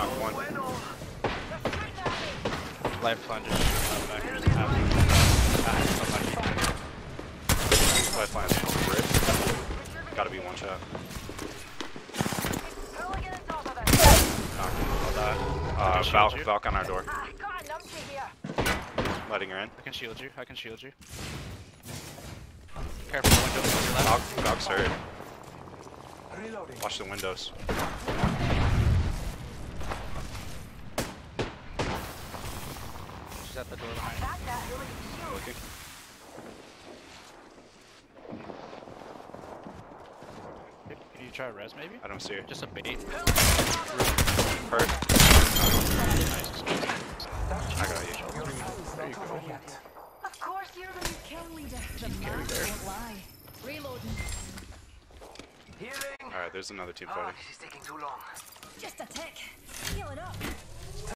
Knock one. Light plunges. Light plunge. Gotta be one shot. Valk on our door. Letting her in. I can shield you. I can shield you. Careful, windows on your left. Valk's hurt. Watch the windows. She's at the door behind you. Looking. Can you try a res maybe? I don't see her. Just a bait. Hurt. Nice. I got you. There you go. Of course you're the kill leader. The man won't lie. Reloading. Alright, there's another team fighting. This is taking too long. Just a tick. Heal it up.